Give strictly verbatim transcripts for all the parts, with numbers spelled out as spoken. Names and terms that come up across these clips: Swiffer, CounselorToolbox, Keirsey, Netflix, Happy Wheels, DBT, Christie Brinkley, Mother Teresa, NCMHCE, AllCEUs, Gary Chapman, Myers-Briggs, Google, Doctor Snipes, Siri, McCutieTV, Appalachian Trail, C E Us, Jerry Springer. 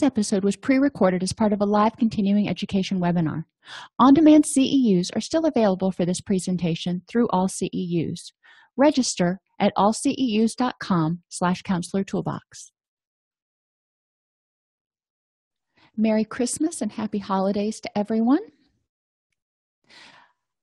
This episode was pre-recorded as part of a live continuing education webinar. On-demand C E Us are still available for this presentation through All C E Us. Register at all C E Us dot com slash counselor toolbox. Merry Christmas and happy holidays to everyone.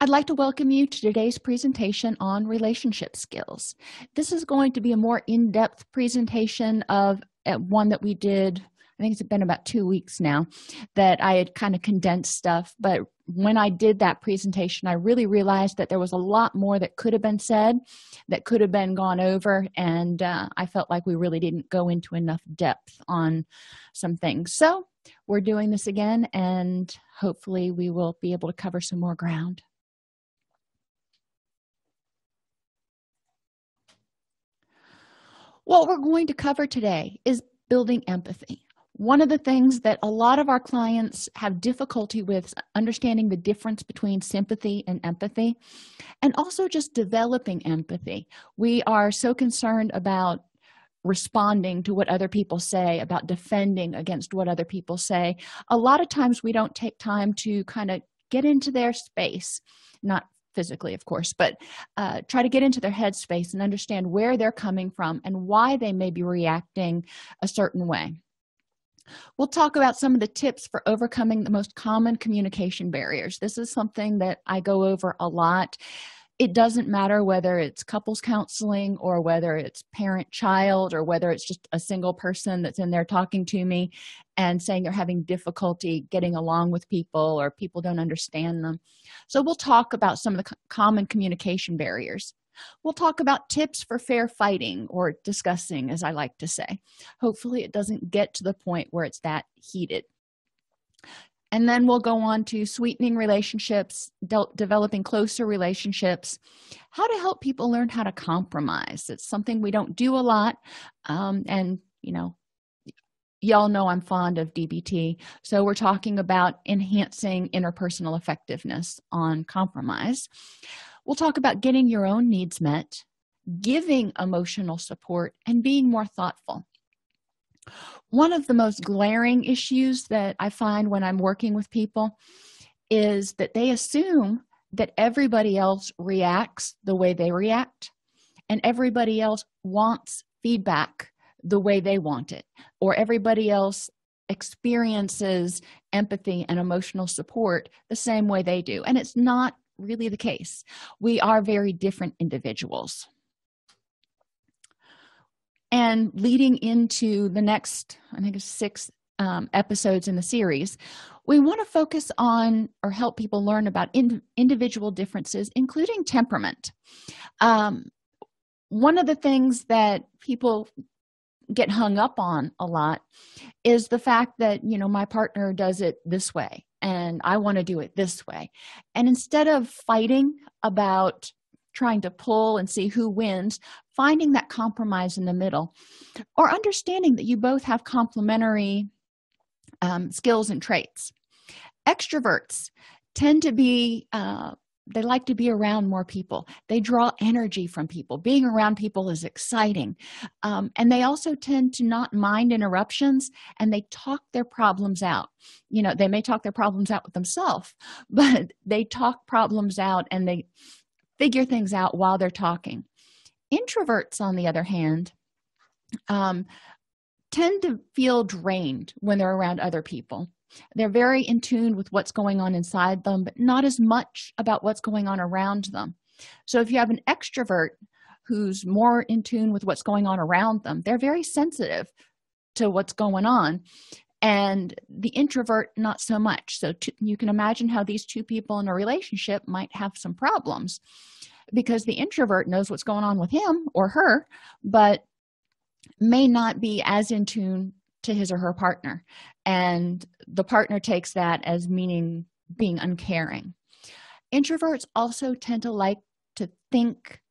I'd like to welcome you to today's presentation on relationship skills. This is going to be a more in-depth presentation of uh, one that we did, I think it's been about two weeks now, that I had kind of condensed stuff. But when I did that presentation, I really realized that there was a lot more that could have been said, that could have been gone over, and uh, I felt like we really didn't go into enough depth on some things. So we're doing this again, and hopefully we will be able to cover some more ground. What we're going to cover today is building empathy. One of the things that a lot of our clients have difficulty with is understanding the difference between sympathy and empathy, and also just developing empathy. We are so concerned about responding to what other people say, about defending against what other people say. A lot of times we don't take time to kind of get into their space, not physically, of course, but uh, try to get into their headspace and understand where they're coming from and why they may be reacting a certain way. We'll talk about some of the tips for overcoming the most common communication barriers. This is something that I go over a lot. It doesn't matter whether it's couples counseling or whether it's parent-child or whether it's just a single person that's in there talking to me and saying they're having difficulty getting along with people or people don't understand them. So we'll talk about some of the common communication barriers. We'll talk about tips for fair fighting or discussing, as I like to say. Hopefully it doesn't get to the point where it's that heated. And then we'll go on to sweetening relationships, de developing closer relationships, how to help people learn how to compromise. It's something we don't do a lot. Um, and, you know, y'all know I'm fond of D B T. So we're talking about enhancing interpersonal effectiveness on compromise. We'll talk about getting your own needs met, giving emotional support, and being more thoughtful. One of the most glaring issues that I find when I'm working with people is that they assume that everybody else reacts the way they react, and everybody else wants feedback the way they want it, or everybody else experiences empathy and emotional support the same way they do. And it's not really the case. We are very different individuals. And leading into the next, I think it's six um, episodes in the series, we want to focus on or help people learn about in, individual differences, including temperament. Um, one of the things that people get hung up on a lot is the fact that, you know, my partner does it this way and I want to do it this way. And instead of fighting about trying to pull and see who wins, finding that compromise in the middle, or understanding that you both have complementary um, skills and traits. Extroverts tend to be, uh, they like to be around more people. They draw energy from people. Being around people is exciting. Um, and they also tend to not mind interruptions, and they talk their problems out. You know, they may talk their problems out with themselves, but they talk problems out and they figure things out while they're talking. Introverts, on the other hand, um, tend to feel drained when they're around other people. They're very in tune with what's going on inside them, but not as much about what's going on around them. So if you have an extrovert who's more in tune with what's going on around them, they're very sensitive to what's going on. And the introvert, not so much. So you can imagine how these two people in a relationship might have some problems, because the introvert knows what's going on with him or her, but may not be as in tune to his or her partner. And the partner takes that as meaning being uncaring. Introverts also tend to like to think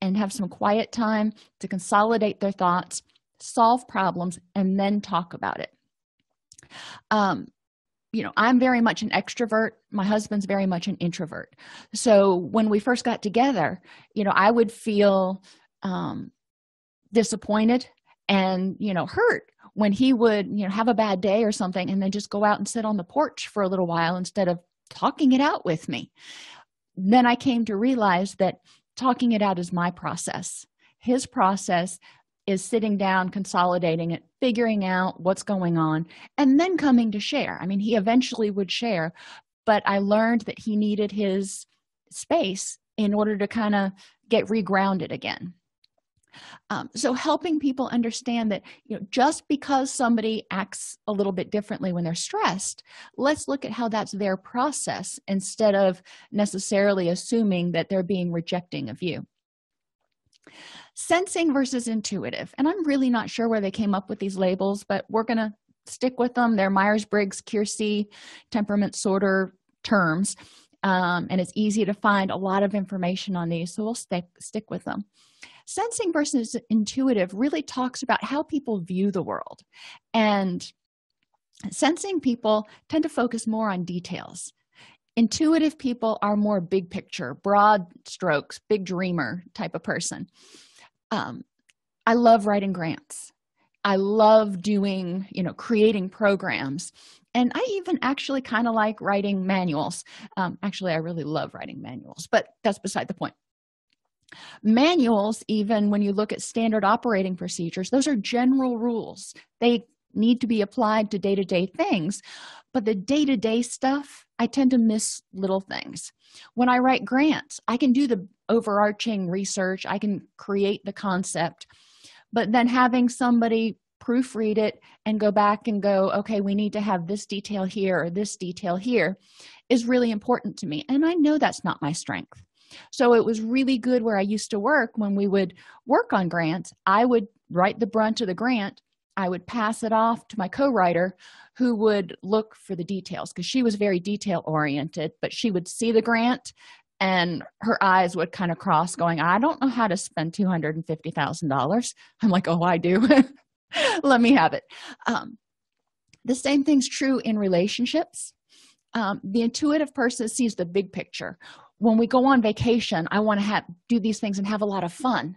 and have some quiet time to consolidate their thoughts, solve problems, and then talk about it. Um, you know, I'm very much an extrovert. My husband's very much an introvert. So when we first got together, you know, I would feel um, disappointed and, you know, hurt when he would, you know, have a bad day or something and then just go out and sit on the porch for a little while instead of talking it out with me. Then I came to realize that talking it out is my process. His process is sitting down, consolidating it, figuring out what's going on, and then coming to share. I mean, he eventually would share, but I learned that he needed his space in order to kind of get regrounded again. Um, so helping people understand that, you know, just because somebody acts a little bit differently when they're stressed, let's look at how that's their process instead of necessarily assuming that they're being rejecting of you. Sensing versus intuitive. And I'm really not sure where they came up with these labels, but we're going to stick with them. They're Myers-Briggs, Keirsey, temperament sorter terms. Um, and it's easy to find a lot of information on these, so we'll stick, stick with them. Sensing versus intuitive really talks about how people view the world. And sensing people tend to focus more on details. Intuitive people are more big picture, broad strokes, big dreamer type of person. Um, I love writing grants. I love doing, you know, creating programs. And I even actually kind of like writing manuals. Um, actually, I really love writing manuals, but that's beside the point. Manuals, even when you look at standard operating procedures, those are general rules. They need to be applied to day-to-day things, but the day-to-day stuff, I tend to miss little things. When I write grants, I can do the overarching research, I can create the concept, but then having somebody proofread it and go back and go, okay, we need to have this detail here or this detail here is really important to me. And I know that's not my strength. So it was really good where I used to work when we would work on grants. I would write the brunt of the grant. I would pass it off to my co-writer who would look for the details because she was very detail-oriented, but she would see the grant and her eyes would kind of cross going, I don't know how to spend two hundred fifty thousand dollars. I'm like, oh, I do. Let me have it. Um, the same thing's true in relationships. Um, the intuitive person sees the big picture. When we go on vacation, I want to have do these things and have a lot of fun.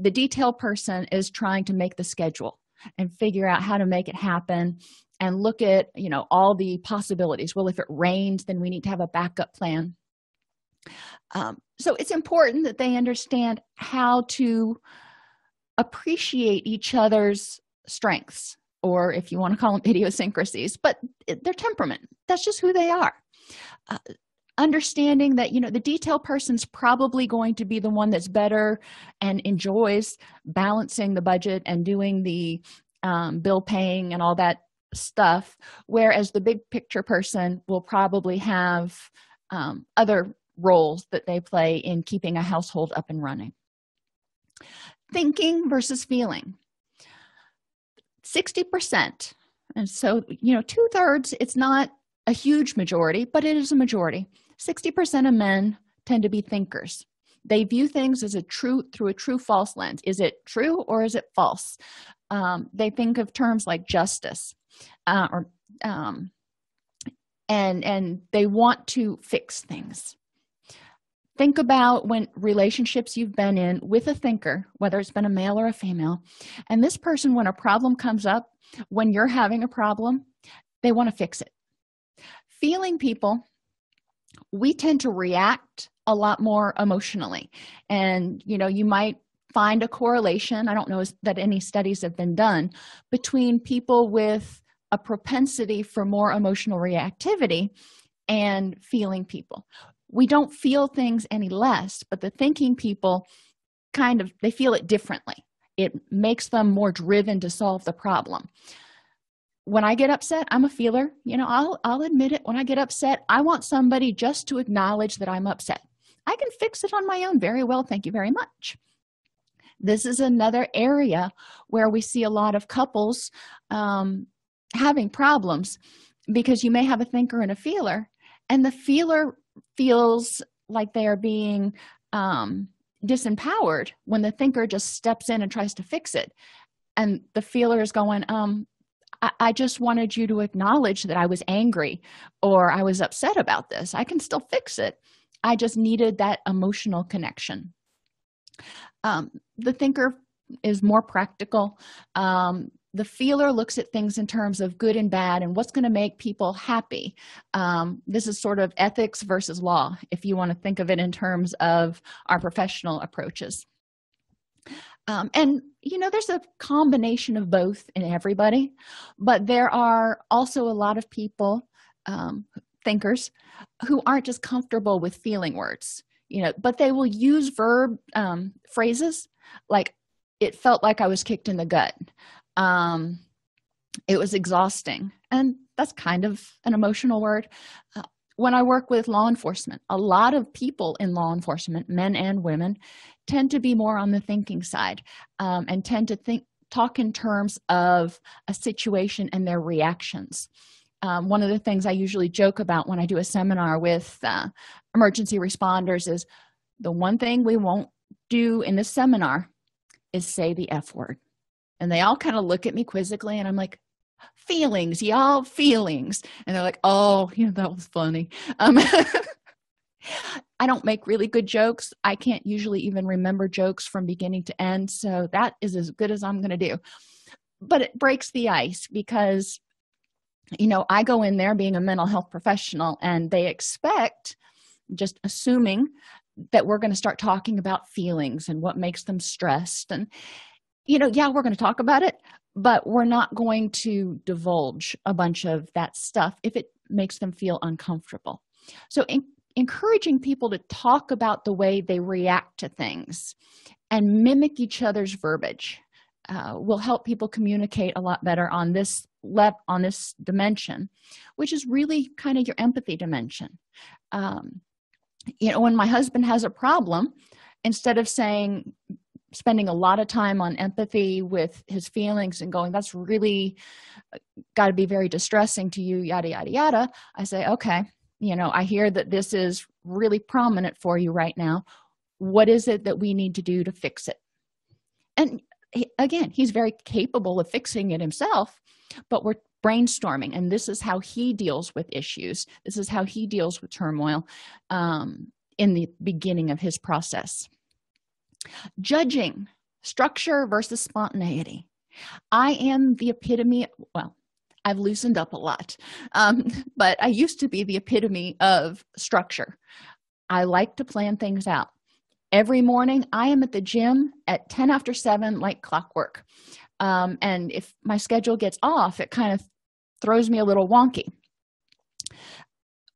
The detail person is trying to make the schedule and figure out how to make it happen and look at, you know, all the possibilities. Well, if it rains, then we need to have a backup plan. Um, so it's important that they understand how to appreciate each other's strengths, or if you want to call them idiosyncrasies, but their temperament. That's just who they are. Uh, Understanding that, you know, the detail person's probably going to be the one that's better and enjoys balancing the budget and doing the um, bill paying and all that stuff, whereas the big picture person will probably have um, other roles that they play in keeping a household up and running. Thinking versus feeling. sixty percent. And so, you know, two-thirds, it's not a huge majority, but it is a majority. sixty percent of men tend to be thinkers. They view things as a true through a true false lens. Is it true or is it false? Um, they think of terms like justice, uh, or um, and and they want to fix things. Think about when relationships you've been in with a thinker, whether it's been a male or a female, and this person, when a problem comes up, when you're having a problem, they want to fix it. Feeling people, we tend to react a lot more emotionally. And, you know, you might find a correlation, I don't know that any studies have been done, between people with a propensity for more emotional reactivity and feeling people. We don't feel things any less, but the thinking people kind of, they feel it differently. It makes them more driven to solve the problem. When I get upset, I'm a feeler. You know, I'll, I'll admit it. When I get upset, I want somebody just to acknowledge that I'm upset. I can fix it on my own very well. Thank you very much. This is another area where we see a lot of couples um, having problems because you may have a thinker and a feeler, and the feeler feels like they are being um, disempowered when the thinker just steps in and tries to fix it. And the feeler is going, um, I just wanted you to acknowledge that I was angry or I was upset about this. I can still fix it. I just needed that emotional connection. Um, the thinker is more practical. Um, the feeler looks at things in terms of good and bad and what's going to make people happy. Um, this is sort of ethics versus law, if you want to think of it in terms of our professional approaches. Um, and, you know, there's a combination of both in everybody, but there are also a lot of people, um, thinkers, who aren't just comfortable with feeling words, you know, but they will use verb um, phrases like, it felt like I was kicked in the gut. Um, it was exhausting. And that's kind of an emotional word. Uh, when I work with law enforcement, a lot of people in law enforcement, men and women, tend to be more on the thinking side um, and tend to think, talk in terms of a situation and their reactions. Um, one of the things I usually joke about when I do a seminar with uh, emergency responders is the one thing we won't do in this seminar is say the F word. And they all kind of look at me quizzically, and I'm like, feelings, y'all, feelings. And they're like, oh, you know, that was funny. Um, I don't make really good jokes. I can't usually even remember jokes from beginning to end. So that is as good as I'm going to do. But it breaks the ice because, you know, I go in there being a mental health professional, and they expect, just assuming, that we're going to start talking about feelings and what makes them stressed. And, you know, yeah, we're going to talk about it, but we're not going to divulge a bunch of that stuff if it makes them feel uncomfortable. So in, encouraging people to talk about the way they react to things and mimic each other's verbiage uh, will help people communicate a lot better on this left on this dimension, which is really kind of your empathy dimension. Um, you know, when my husband has a problem, instead of saying, spending a lot of time on empathy with his feelings and going, that's really got to be very distressing to you, yada, yada, yada. I say, okay, you know, I hear that this is really prominent for you right now. What is it that we need to do to fix it? And he, again, he's very capable of fixing it himself, but we're brainstorming, and this is how he deals with issues. This is how he deals with turmoil um, in the beginning of his process. Judging structure versus spontaneity. I am the epitome, well, I've loosened up a lot, um, but I used to be the epitome of structure. I like to plan things out. Every morning, I am at the gym at ten after seven, like clockwork. Um, and if my schedule gets off, it kind of throws me a little wonky.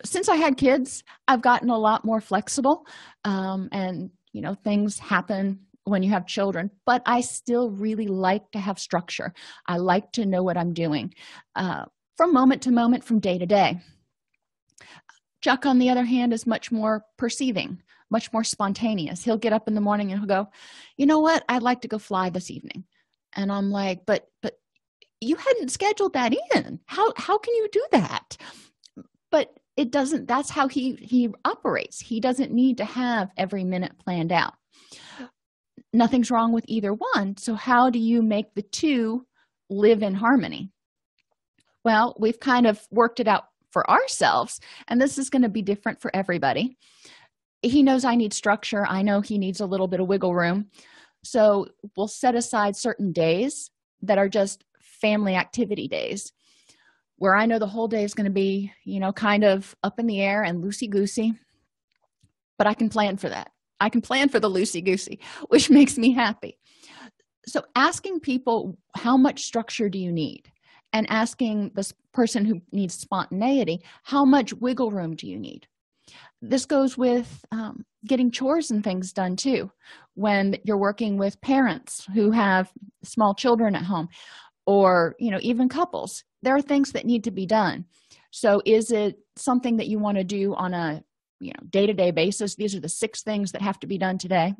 Since I had kids, I've gotten a lot more flexible, um, and you know, things happen when you have children, but I still really like to have structure. I like to know what I'm doing uh, from moment to moment, from day to day. Chuck, on the other hand, is much more perceiving, much more spontaneous. He'll get up in the morning and he'll go, you know what, I'd like to go fly this evening. And I'm like, but but you hadn't scheduled that in. How, how can you do that? But it doesn't, that's how he, he operates. He doesn't need to have every minute planned out. Nothing's wrong with either one. So how do you make the two live in harmony? Well, we've kind of worked it out for ourselves, and this is going to be different for everybody. He knows I need structure. I know he needs a little bit of wiggle room. So we'll set aside certain days that are just family activity days, where I know the whole day is going to be, you know, kind of up in the air and loosey-goosey, but I can plan for that. I can plan for the loosey-goosey, which makes me happy. So asking people, how much structure do you need? And asking this person who needs spontaneity, how much wiggle room do you need? This goes with um, getting chores and things done, too, when you're working with parents who have small children at home, or, you know, even couples. There are things that need to be done. So is it something that you want to do on a, you know, day-to-day basis? These are the six things that have to be done today.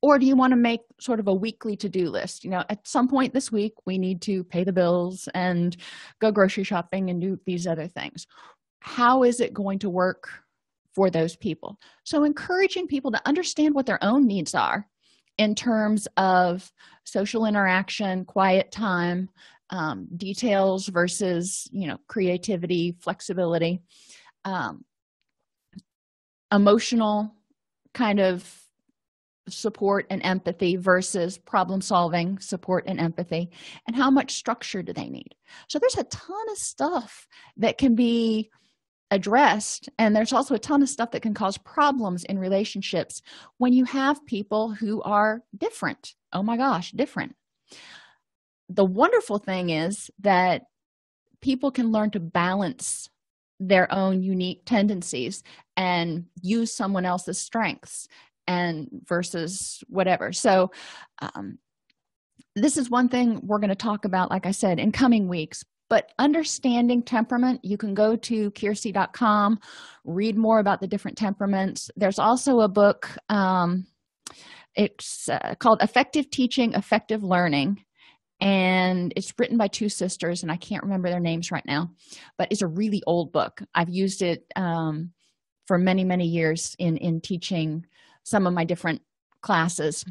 Or do you want to make sort of a weekly to-do list? You know, at some point this week, we need to pay the bills and go grocery shopping and do these other things. How is it going to work for those people? So encouraging people to understand what their own needs are in terms of social interaction, quiet time, Um, details versus, you know, creativity, flexibility, um, emotional kind of support and empathy versus problem solving, support and empathy, and how much structure do they need? So there's a ton of stuff that can be addressed, and there's also a ton of stuff that can cause problems in relationships when you have people who are different. Oh my gosh, different. The wonderful thing is that people can learn to balance their own unique tendencies and use someone else's strengths and versus whatever. So um, this is one thing we're going to talk about, like I said, in coming weeks, but understanding temperament. You can go to Keirsey dot com, read more about the different temperaments. There's also a book, um, it's uh, called Effective Teaching, Effective Learning. And it's written by two sisters, and I can't remember their names right now, but it's a really old book. I've used it um, for many, many years in, in teaching some of my different classes.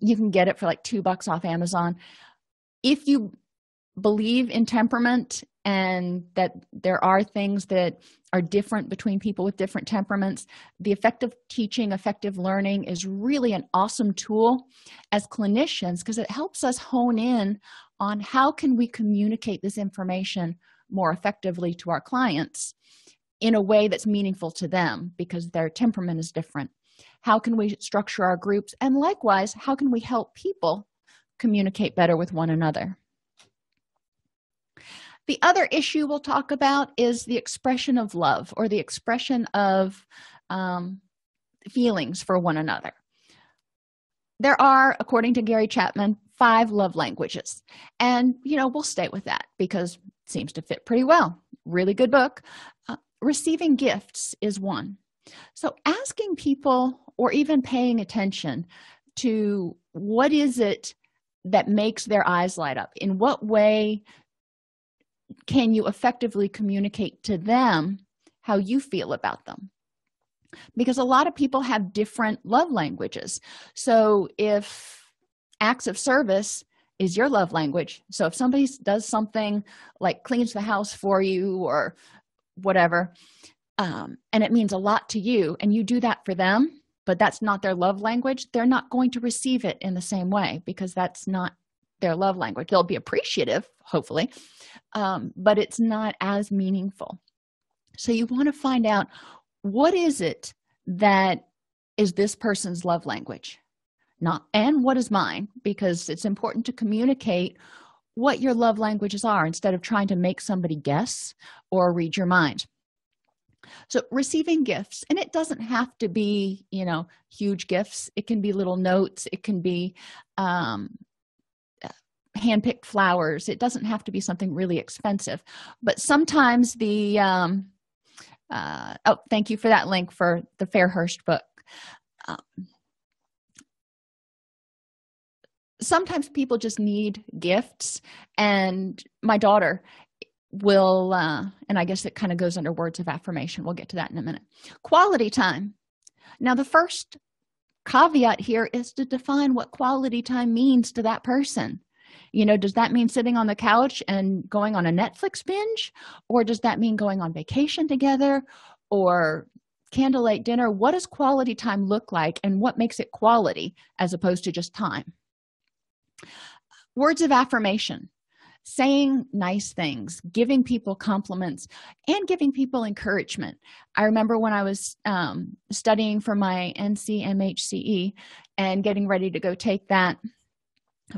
You can get it for like two bucks off Amazon. If you believe in temperament and that there are things that are different between people with different temperaments, the effective teaching, effective learning is really an awesome tool as clinicians because it helps us hone in on how can we communicate this information more effectively to our clients in a way that's meaningful to them because their temperament is different. How can we structure our groups? And likewise, how can we help people communicate better with one another? The other issue we'll talk about is the expression of love or the expression of um, feelings for one another. There are, according to Gary Chapman, five love languages. And, you know, we'll stay with that because it seems to fit pretty well. Really good book. Uh, receiving gifts is one. So asking people or even paying attention to what is it that makes their eyes light up? In what way can you effectively communicate to them how you feel about them? Because a lot of people have different love languages. So if acts of service is your love language, so if somebody does something like cleans the house for you or whatever, um, and it means a lot to you, and you do that for them, but that's not their love language, they're not going to receive it in the same way because that's not their love language. They'll be appreciative, hopefully, um, but it's not as meaningful. So you want to find out, what is it that is this person's love language? Not, and what is mine? Because it's important to communicate what your love languages are instead of trying to make somebody guess or read your mind. So receiving gifts, and it doesn't have to be, you know, huge gifts. It can be little notes. It can be um, handpicked flowers. It doesn't have to be something really expensive, but sometimes the um uh oh thank you for that link for the Fairhurst book. Um, sometimes people just need gifts, and my daughter will uh and I guess it kind of goes under words of affirmation. We'll get to that in a minute. Quality time. Now the first caveat here is to define what quality time means to that person. You know, does that mean sitting on the couch and going on a Netflix binge? Or does that mean going on vacation together or candlelight dinner? What does quality time look like, and what makes it quality as opposed to just time? Words of affirmation, saying nice things, giving people compliments, and giving people encouragement. I remember when I was um, studying for my N C M H C E and getting ready to go take that,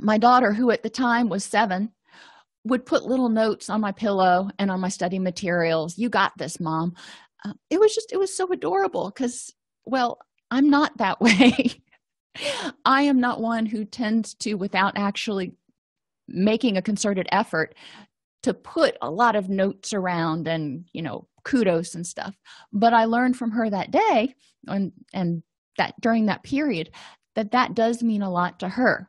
my daughter, who at the time was seven, would put little notes on my pillow and on my study materials. "You got this, Mom." Uh, it was just, it was so adorable because, well, I'm not that way. I am not one who tends to, without actually making a concerted effort, to put a lot of notes around and, you know, kudos and stuff. But I learned from her that day and, and that during that period that that does mean a lot to her.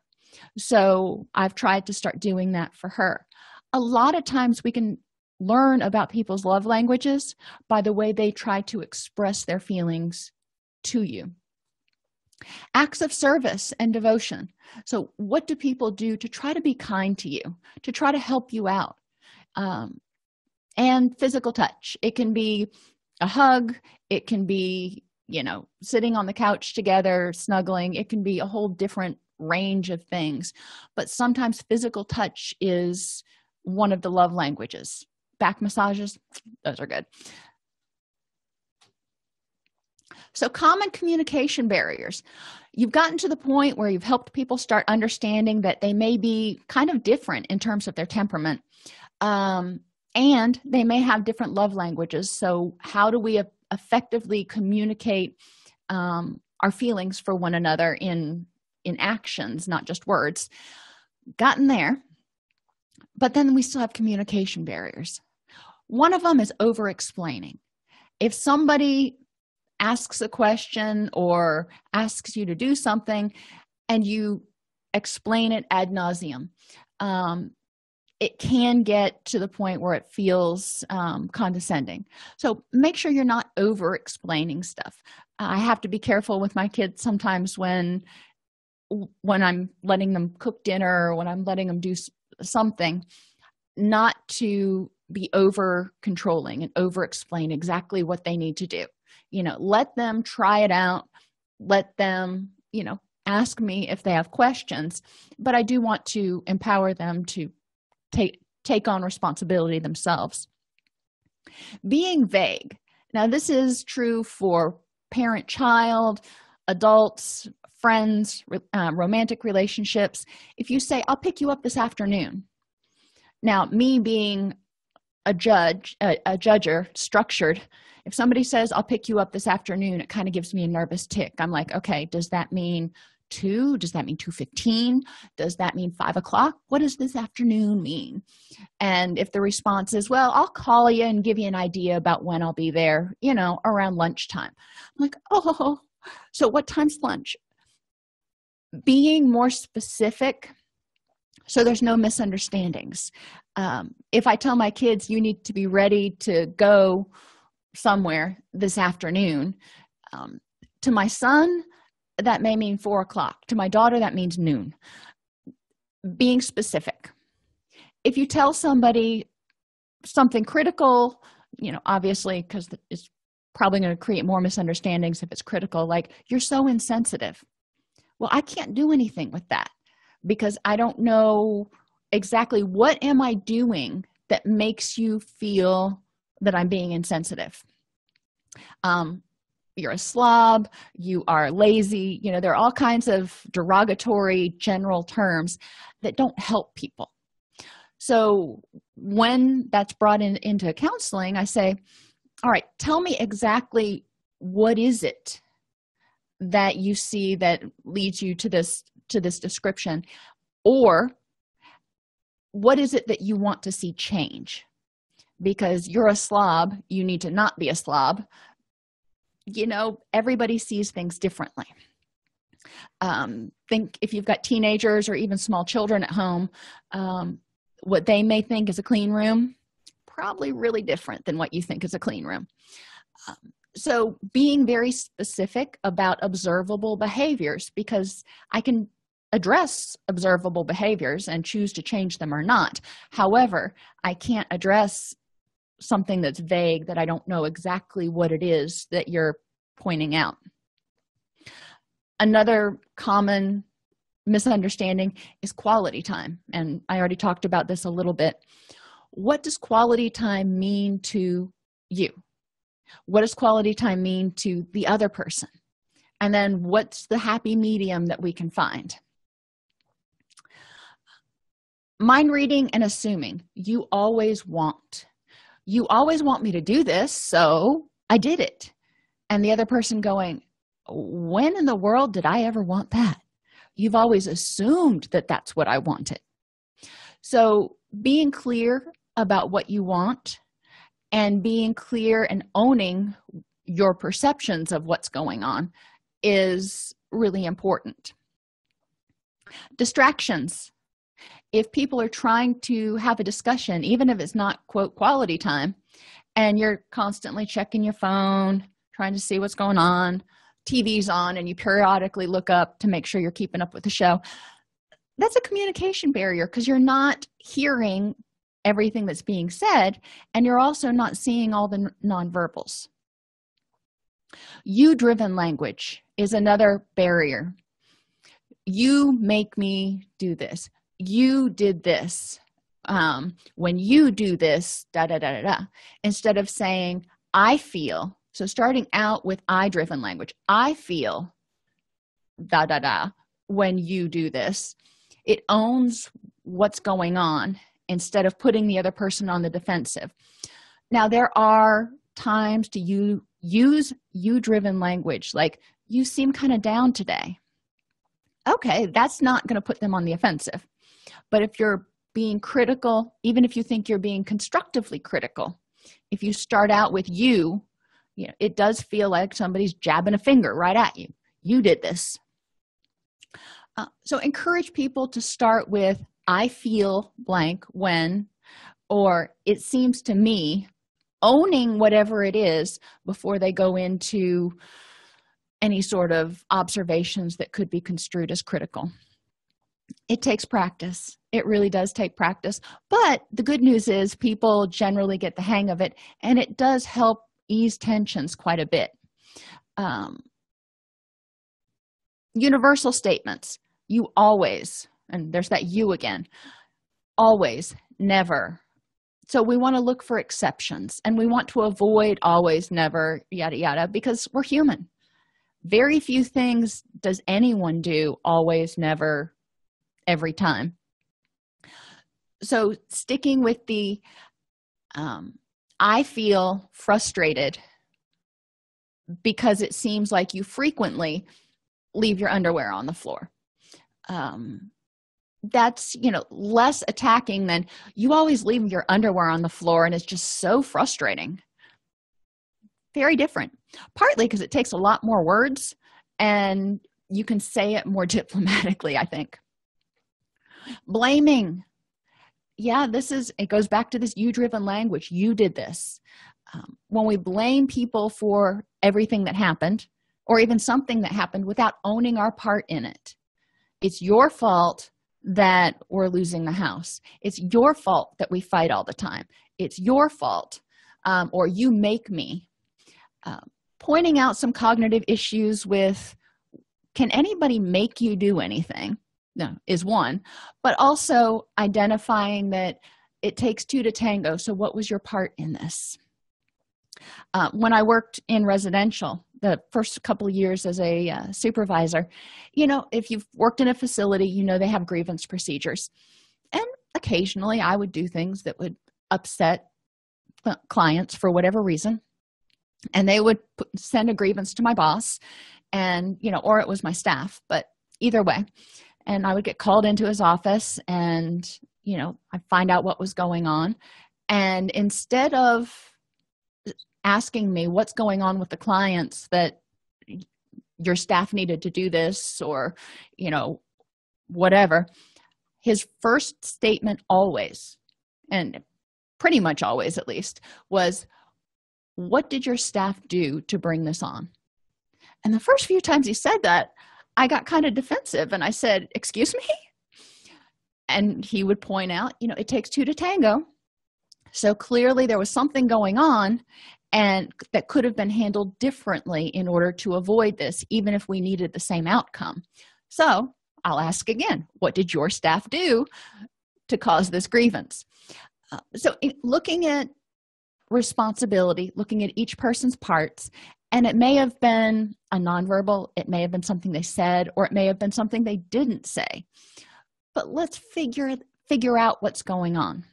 So I've tried to start doing that for her. A lot of times we can learn about people's love languages by the way they try to express their feelings to you. Acts of service and devotion. So what do people do to try to be kind to you, to try to help you out? Um, and physical touch. It can be a hug. It can be you know, sitting on the couch together, snuggling. It can be a whole different range of things. But sometimes physical touch is one of the love languages. Back massages, those are good. So common communication barriers. You've gotten to the point where you've helped people start understanding that they may be kind of different in terms of their temperament. Um, and they may have different love languages. So how do we effectively communicate um, our feelings for one another in, in actions, not just words? Gotten there. But then we still have communication barriers. One of them is over-explaining. If somebody asks a question or asks you to do something and you explain it ad nauseum, um, it can get to the point where it feels um, condescending. So make sure you're not over-explaining stuff. I have to be careful with my kids sometimes when, when I'm letting them cook dinner or when I'm letting them do something, not to be over controlling and over explain exactly what they need to do. You know, let them try it out. Let them, you know, ask me if they have questions, but I do want to empower them to take, take on responsibility themselves. Being vague. Now, this is true for parent-child, adults, friends, um, romantic relationships. If you say, I'll pick you up this afternoon. Now, me being a judge, a, a judger, structured, if somebody says, I'll pick you up this afternoon, it kind of gives me a nervous tick. I'm like, okay, does that mean two? Does that mean two fifteen? Does that mean five o'clock? What does this afternoon mean? And if the response is, well, I'll call you and give you an idea about when I'll be there, you know, around lunchtime. I'm like, oh, so what time's lunch? Being more specific so there's no misunderstandings. Um, if I tell my kids, you need to be ready to go somewhere this afternoon, um, to my son, that may mean four o'clock. To my daughter, that means noon. Being specific. If you tell somebody something critical, you know, obviously, because it's probably going to create more misunderstandings if it's critical, like, you're so insensitive. Well, I can't do anything with that because I don't know exactly what am I doing that makes you feel that I'm being insensitive. Um, you're a slob, you are lazy, you know, there are all kinds of derogatory general terms that don't help people. So when that's brought in, into counseling, I say, all right, tell me exactly what is it that you see that leads you to this to this description, or what is it that you want to see change? Because you're a slob, you need to not be a slob. You know, everybody sees things differently. Um, think if you've got teenagers or even small children at home, um, what they may think is a clean room, probably really different than what you think is a clean room. Um, So being very specific about observable behaviors, because I can address observable behaviors and choose to change them or not. However, I can't address something that's vague that I don't know exactly what it is that you're pointing out. Another common misunderstanding is quality time. And I already talked about this a little bit. What does quality time mean to you? What does quality time mean to the other person? And then what's the happy medium that we can find? Mind reading and assuming. You always want. You always want me to do this, so I did it. And the other person going, when in the world did I ever want that? You've always assumed that that's what I wanted. So being clear about what you want and being clear and owning your perceptions of what's going on is really important. Distractions. If people are trying to have a discussion, even if it's not, quote, quality time, and you're constantly checking your phone, trying to see what's going on, T V's on, and you periodically look up to make sure you're keeping up with the show, that's a communication barrier because you're not hearing everything that's being said, and you're also not seeing all the nonverbals. You-driven language is another barrier. You make me do this. You did this. Um, when you do this, da, da, da, da, da, instead of saying, I feel. So starting out with I-driven language, I feel, da, da, da, when you do this. It owns what's going on instead of putting the other person on the defensive. Now, there are times to you use you-driven language, like, you seem kind of down today. Okay, that's not going to put them on the offensive. But if you're being critical, even if you think you're being constructively critical, if you start out with you, you know, it does feel like somebody's jabbing a finger right at you. You did this. Uh, so encourage people to start with, I feel blank when, or it seems to me, owning whatever it is before they go into any sort of observations that could be construed as critical. It takes practice. It really does take practice. But the good news is people generally get the hang of it, and it does help ease tensions quite a bit. Um, universal statements. You always, and there's that you again, always, never. So we want to look for exceptions, and we want to avoid always, never, yada, yada, because we're human. Very few things does anyone do always, never, every time. So sticking with the um, I feel frustrated because it seems like you frequently leave your underwear on the floor. Um, that's, you know, less attacking than you always leave your underwear on the floor and it's just so frustrating. Very different, partly because it takes a lot more words and you can say it more diplomatically, I think. Blaming. Yeah, this is, it goes back to this you-driven language. You did this. Um, when we blame people for everything that happened, or even something that happened without owning our part in it. It's your fault that we're losing the house. It's your fault that we fight all the time. It's your fault, um, or you make me. Uh, pointing out some cognitive issues with, can anybody make you do anything? No, is one, but also identifying that it takes two to tango. So what was your part in this? Uh, when I worked in residential, the first couple of years as a uh, supervisor, you know, if you've worked in a facility, you know, they have grievance procedures. And occasionally I would do things that would upset clients for whatever reason. And they would put, send a grievance to my boss and, you know, or it was my staff, but either way. And I would get called into his office and, you know, I'd find out what was going on. And instead of asking me what's going on with the clients that your staff needed to do this or, you know, whatever, his first statement always, and pretty much always at least, was, what did your staff do to bring this on? And the first few times he said that, I got kind of defensive and I said, excuse me? And he would point out, you know, it takes two to tango. So clearly there was something going on and that could have been handled differently in order to avoid this, even if we needed the same outcome. So I'll ask again, what did your staff do to cause this grievance? Uh, so in looking at responsibility, looking at each person's parts, and it may have been a nonverbal, it may have been something they said, or it may have been something they didn't say. But let's figure, figure out what's going on.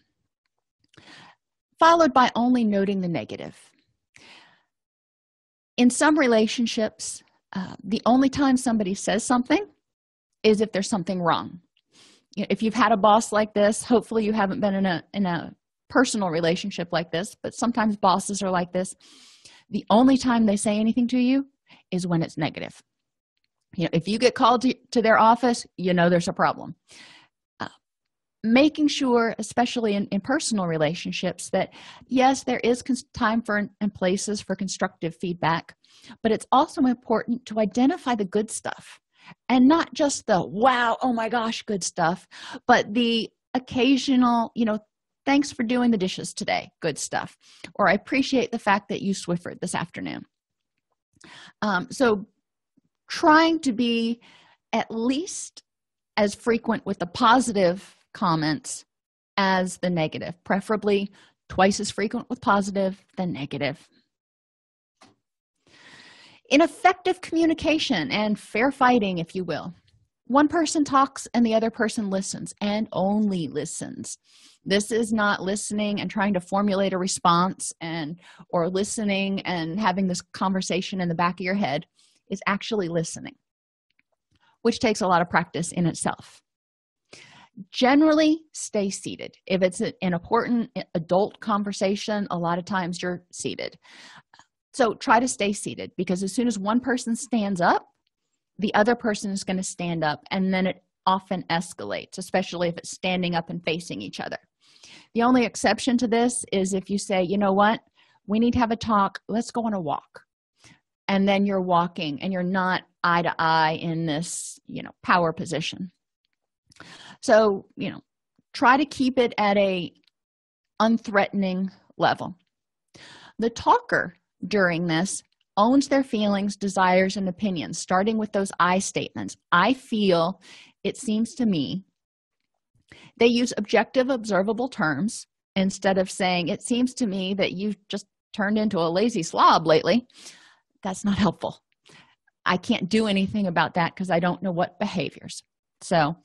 Followed by only noting the negative. In some relationships, uh, the only time somebody says something is if there's something wrong. You know, if you've had a boss like this, hopefully you haven't been in a, in a personal relationship like this, but sometimes bosses are like this. The only time they say anything to you is when it's negative. You know, if you get called to, to their office, you know there's a problem. Uh, making sure, especially in, in personal relationships, that yes, there is time for and places for constructive feedback, but it's also important to identify the good stuff and not just the, wow, oh my gosh, good stuff, but the occasional, you know, thanks for doing the dishes today. Good stuff. Or I appreciate the fact that you Swiffered this afternoon. Um, so trying to be at least as frequent with the positive comments as the negative, preferably twice as frequent with positive than negative. Ineffective communication and fair fighting, if you will. One person talks and the other person listens, and only listens. This is not listening and trying to formulate a response, and or listening and having this conversation in the back of your head. Is actually listening, which takes a lot of practice in itself. Generally, stay seated. If it's an important adult conversation, a lot of times you're seated. So try to stay seated, because as soon as one person stands up, the other person is going to stand up, and then it often escalates, especially if it's standing up and facing each other. The only exception to this is if you say, you know what, we need to have a talk, let's go on a walk. And then you're walking and you're not eye to eye in this, you know, power position. So, you know, try to keep it at a unthreatening level. The talker during this owns their feelings, desires, and opinions, starting with those I statements. I feel, it seems to me. They use objective, observable terms instead of saying, it seems to me that you've just turned into a lazy slob lately. That's not helpful. I can't do anything about that because I don't know what behaviors. So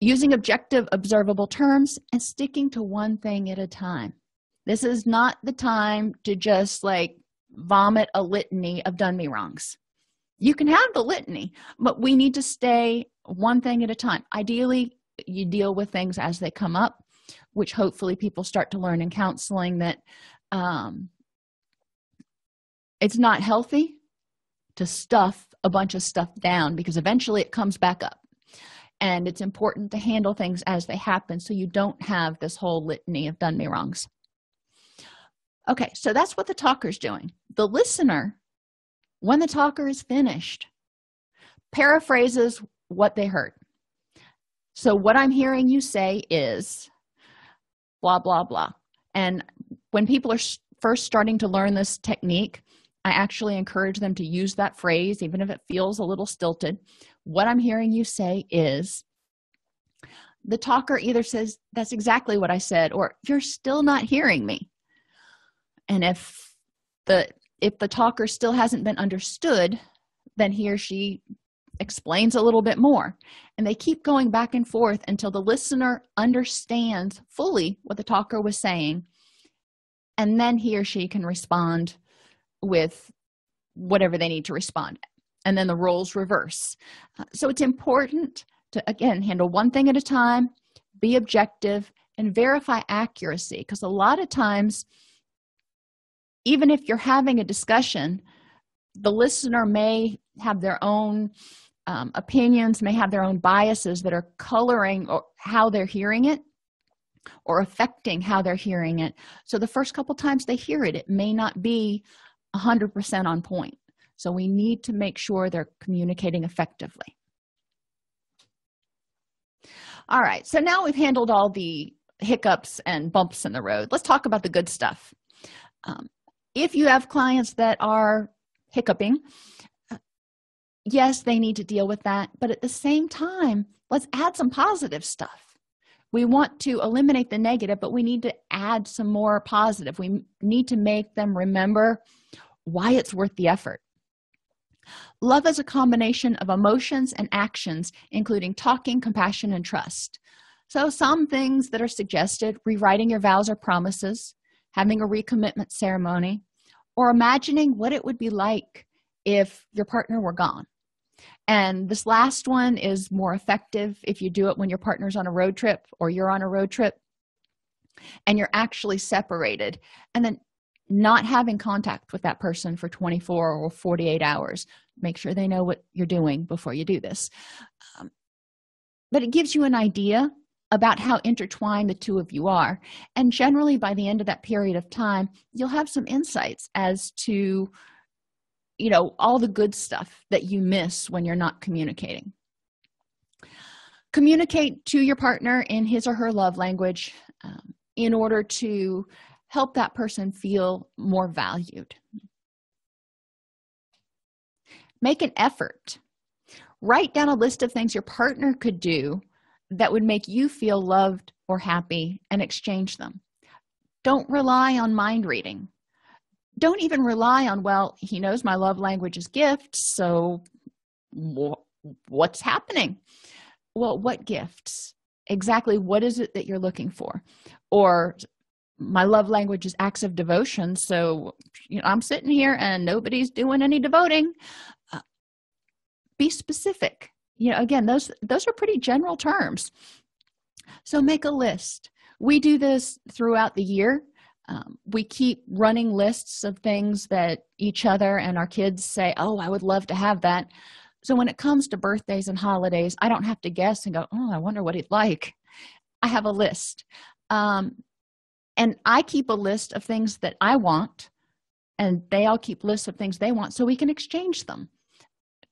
using objective, observable terms and sticking to one thing at a time. This is not the time to just like vomit a litany of done me wrongs. You can have the litany, but we need to stay one thing at a time. Ideally, you deal with things as they come up, which hopefully people start to learn in counseling that, um, it's not healthy to stuff a bunch of stuff down, because eventually it comes back up. And it's important to handle things as they happen so you don't have this whole litany of done me wrongs. Okay, so that's what the talker's doing. The listener, when the talker is finished, paraphrases what they heard. So what I'm hearing you say is blah, blah, blah. And when people are first starting to learn this technique, I actually encourage them to use that phrase, even if it feels a little stilted. What I'm hearing you say is, the talker either says, that's exactly what I said, or you're still not hearing me. And if the, if the talker still hasn't been understood, then he or she explains a little bit more. And they keep going back and forth until the listener understands fully what the talker was saying. And then he or she can respond with whatever they need to respond. And then the roles reverse. So it's important to, again, handle one thing at a time, be objective, and verify accuracy. Because a lot of times, even if you're having a discussion, the listener may have their own um, opinions, may have their own biases that are coloring or how they're hearing it, or affecting how they're hearing it. So the first couple times they hear it, it may not be one hundred percent on point. So we need to make sure they're communicating effectively. All right, so now we've handled all the hiccups and bumps in the road. Let's talk about the good stuff. Um, if you have clients that are hiccuping, yes, they need to deal with that. But at the same time, let's add some positive stuff. We want to eliminate the negative, but we need to add some more positive. We need to make them remember why it's worth the effort. Love is a combination of emotions and actions, including talking, compassion, and trust. So some things that are suggested, rewriting your vows or promises, having a recommitment ceremony, or imagining what it would be like if your partner were gone. And this last one is more effective if you do it when your partner's on a road trip or you're on a road trip and you're actually separated, and then not having contact with that person for twenty-four or forty-eight hours. Make sure they know what you're doing before you do this. Um, but it gives you an idea about how intertwined the two of you are. And generally, by the end of that period of time, you'll have some insights as to, you know, all the good stuff that you miss when you're not communicating. Communicate to your partner in his or her love language um, in order to help that person feel more valued. Make an effort. Write down a list of things your partner could do that would make you feel loved or happy and exchange them. Don't rely on mind reading. Don't even rely on, well, he knows my love language is gifts, so what's happening? Well, what gifts? Exactly what is it that you're looking for? Or my love language is acts of devotion, so you know, I'm sitting here and nobody's doing any devoting. Uh, be specific. You know, again, those those are pretty general terms. So make a list. We do this throughout the year. Um, we keep running lists of things that each other and our kids say, oh, I would love to have that. So when it comes to birthdays and holidays, I don't have to guess and go, oh, I wonder what he'd like. I have a list. Um, and I keep a list of things that I want, and they all keep lists of things they want, so we can exchange them.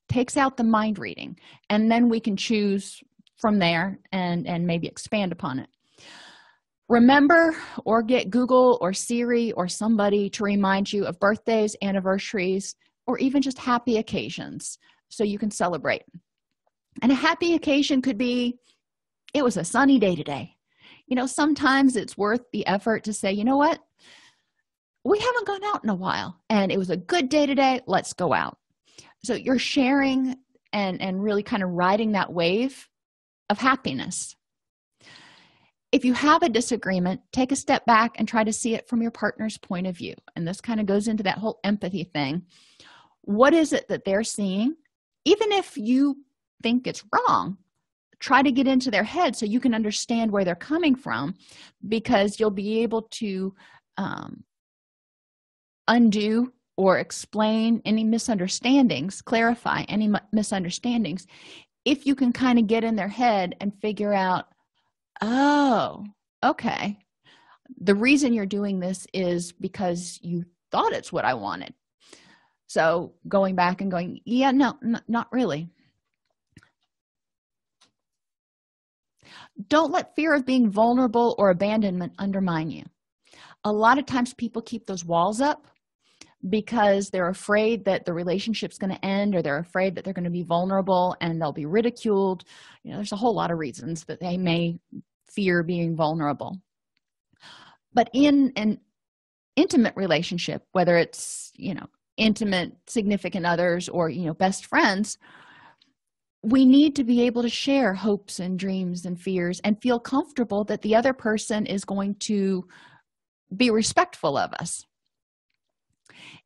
Takes out the mind reading, and then we can choose from there and, and maybe expand upon it. Remember or get Google or Siri or somebody to remind you of birthdays, anniversaries, or even just happy occasions so you can celebrate. And a happy occasion could be, it was a sunny day today. You know, sometimes it's worth the effort to say, you know what, we haven't gone out in a while, and it was a good day today, let's go out. So you're sharing and, and really kind of riding that wave of happiness. If you have a disagreement, take a step back and try to see it from your partner's point of view. And this kind of goes into that whole empathy thing. What is it that they're seeing? Even if you think it's wrong, try to get into their head so you can understand where they're coming from, because you'll be able to um, undo or explain any misunderstandings, clarify any misunderstandings, if you can kind of get in their head and figure out, oh, okay, the reason you're doing this is because you thought it's what I wanted. So going back and going, yeah, no, n- not really. Don't let fear of being vulnerable or abandonment undermine you. A lot of times people keep those walls up because they're afraid that the relationship's going to end, or they're afraid that they're going to be vulnerable and they'll be ridiculed. You know, there's a whole lot of reasons that they may fear being vulnerable. But in an intimate relationship, whether it's, you know, intimate significant others or, you know, best friends, we need to be able to share hopes and dreams and fears and feel comfortable that the other person is going to be respectful of us.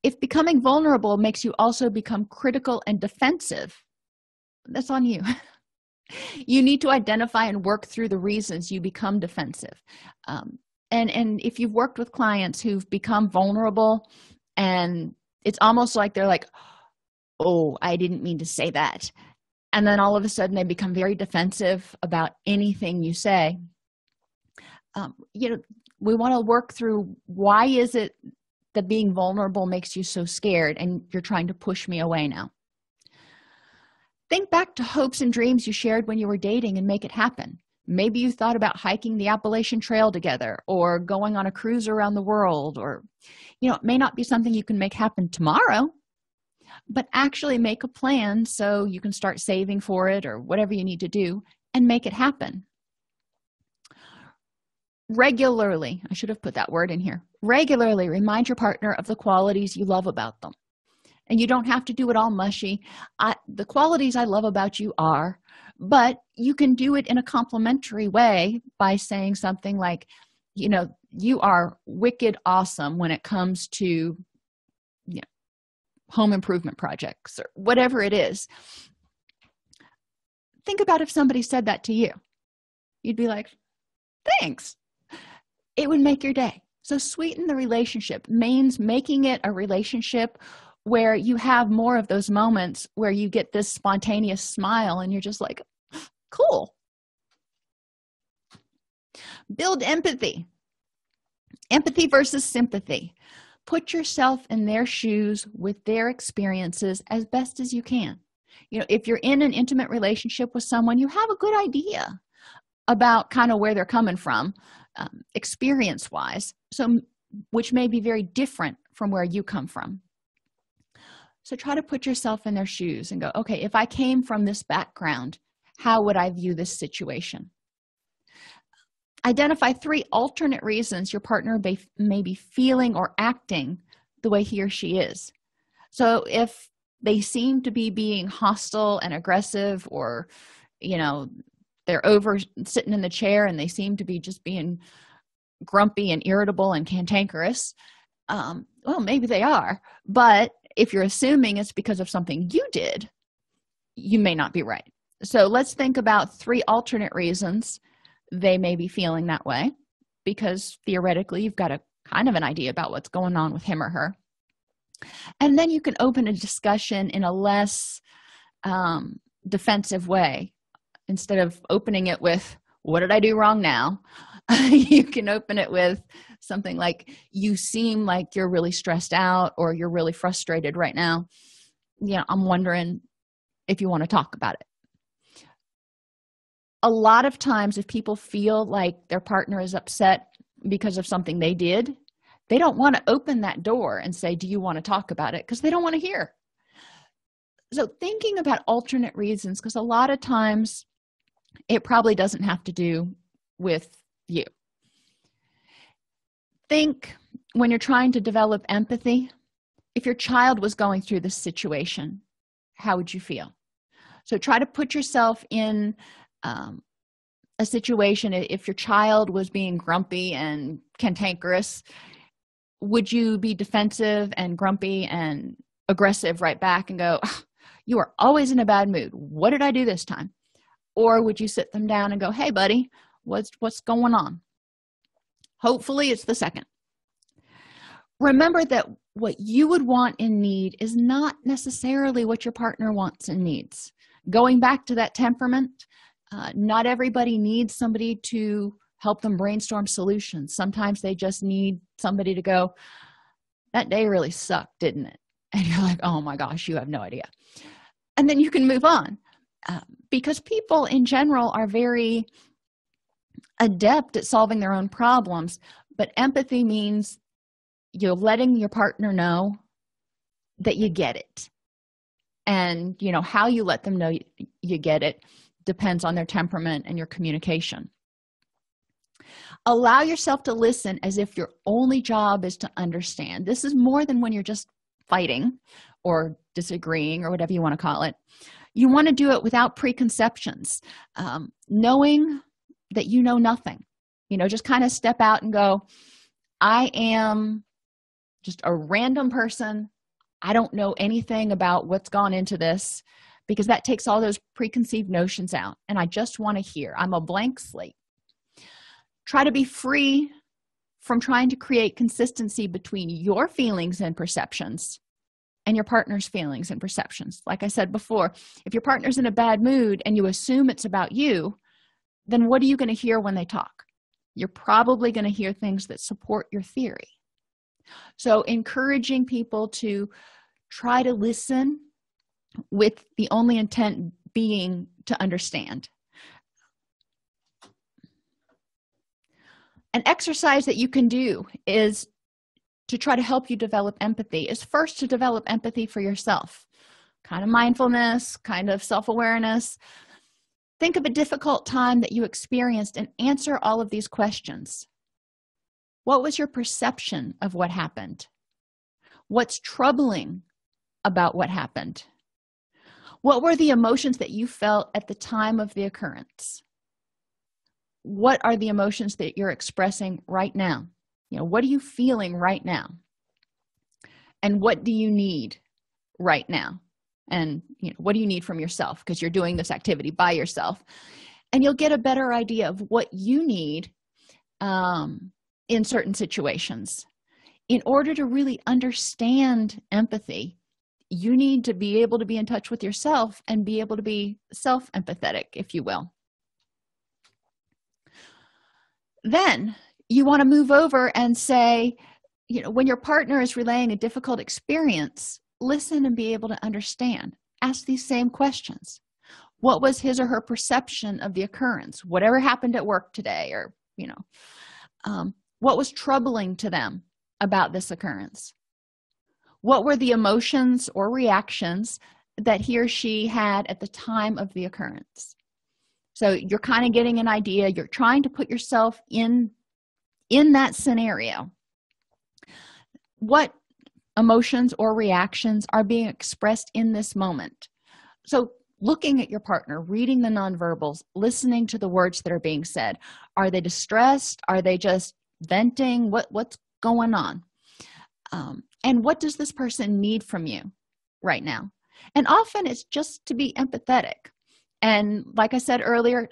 If becoming vulnerable makes you also become critical and defensive, that's on you. You need to identify and work through the reasons you become defensive. Um, and, and if you've worked with clients who've become vulnerable and it's almost like they're like, oh, I didn't mean to say that. And then all of a sudden they become very defensive about anything you say. Um, you know, we want to work through, why is it that being vulnerable makes you so scared and you're trying to push me away now? Think back to hopes and dreams you shared when you were dating and make it happen. Maybe you thought about hiking the Appalachian Trail together or going on a cruise around the world, or, you know, it may not be something you can make happen tomorrow, but actually make a plan so you can start saving for it or whatever you need to do and make it happen. Regularly, I should have put that word in here, regularly remind your partner of the qualities you love about them. And you don't have to do it all mushy. I, the qualities I love about you are, but you can do it in a complimentary way by saying something like, you know, you are wicked awesome when it comes to, you know, home improvement projects or whatever it is. Think about if somebody said that to you. You'd be like, thanks. It would make your day. So sweeten the relationship means making it a relationship where you have more of those moments where you get this spontaneous smile and you're just like, cool. Build empathy. Empathy versus sympathy. Put yourself in their shoes with their experiences as best as you can. You know, if you're in an intimate relationship with someone, you have a good idea about kind of where they're coming from, um, experience-wise, so which may be very different from where you come from. So try to put yourself in their shoes and go, okay, if I came from this background, how would I view this situation? Identify three alternate reasons your partner may be feeling or acting the way he or she is. So if they seem to be being hostile and aggressive, or, you know, they're over sitting in the chair and they seem to be just being grumpy and irritable and cantankerous, um, well, maybe they are. But if you're assuming it's because of something you did, you may not be right. So let's think about three alternate reasons they may be feeling that way, because theoretically you've got a kind of an idea about what's going on with him or her. And then you can open a discussion in a less um, defensive way. Instead of opening it with, what did I do wrong now? You can open it with something like, you seem like you're really stressed out, or you're really frustrated right now. You know, I'm wondering if you want to talk about it. A lot of times, if people feel like their partner is upset because of something they did, they don't want to open that door and say, do you want to talk about it? Because they don't want to hear. So thinking about alternate reasons, because a lot of times it probably doesn't have to do with you. Think, when you're trying to develop empathy, if your child was going through this situation, how would you feel? So try to put yourself in um, a situation. If your child was being grumpy and cantankerous, would you be defensive and grumpy and aggressive right back and go, oh, you are always in a bad mood, what did I do this time? Or would you sit them down and go, hey buddy, what's what's going on? Hopefully it's the second. Remember that what you would want and need is not necessarily what your partner wants and needs. Going back to that temperament, uh, not everybody needs somebody to help them brainstorm solutions. Sometimes they just need somebody to go, that day really sucked, didn't it? And you're like, oh my gosh, you have no idea. And then you can move on. Uh, because people in general are very adept at solving their own problems. But empathy means you're letting your partner know that you get it. And, you know, how you let them know you, you get it depends on their temperament and your communication. Allow yourself to listen as if your only job is to understand. This is more than when you're just fighting or disagreeing or whatever you want to call it. You want to do it without preconceptions, um, knowing that you know nothing. You know, just kind of step out and go, I am just a random person. I don't know anything about what's gone into this, because that takes all those preconceived notions out. And I just want to hear. I'm a blank slate. Try to be free from trying to create consistency between your feelings and perceptions and your partner's feelings and perceptions. Like I said before, if your partner's in a bad mood and you assume it's about you, then what are you going to hear when they talk? You're probably going to hear things that support your theory. So encouraging people to try to listen with the only intent being to understand. An exercise that you can do is to try to help you develop empathy is first to develop empathy for yourself. Kind of mindfulness, kind of self-awareness. Think of a difficult time that you experienced and answer all of these questions. What was your perception of what happened? What's troubling about what happened? What were the emotions that you felt at the time of the occurrence? What are the emotions that you're expressing right now? You know, what are you feeling right now? And what do you need right now? And, you know, what do you need from yourself? Because you're doing this activity by yourself. And you'll get a better idea of what you need um, in certain situations. In order to really understand empathy, you need to be able to be in touch with yourself and be able to be self-empathetic, if you will. Then you want to move over and say, you know, when your partner is relaying a difficult experience, listen and be able to understand. Ask these same questions. What was his or her perception of the occurrence? Whatever happened at work today, or, you know, um, what was troubling to them about this occurrence? What were the emotions or reactions that he or she had at the time of the occurrence? So you're kind of getting an idea. You're trying to put yourself in, in that scenario. What emotions or reactions are being expressed in this moment? So looking at your partner, reading the nonverbals, listening to the words that are being said. Are they distressed? Are they just venting? What, what's going on? Um, and what does this person need from you right now? And often it's just to be empathetic. And like I said earlier,